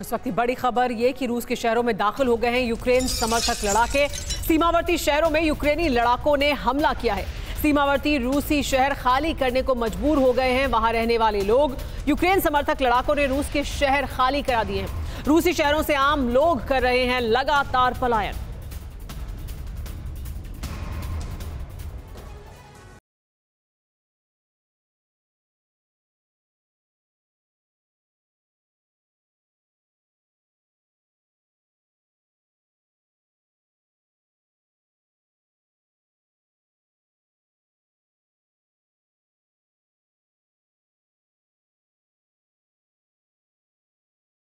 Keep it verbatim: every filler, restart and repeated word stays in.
इस वक्त की बड़ी खबर यह कि रूस के शहरों में दाखिल हो गए हैं यूक्रेन समर्थक लड़ाके। सीमावर्ती शहरों में यूक्रेनी लड़ाकों ने हमला किया है। सीमावर्ती रूसी शहर खाली करने को मजबूर हो गए हैं वहां रहने वाले लोग। यूक्रेन समर्थक लड़ाकों ने रूस के शहर खाली करा दिए हैं। रूसी शहरों से आम लोग कर रहे हैं लगातार पलायन।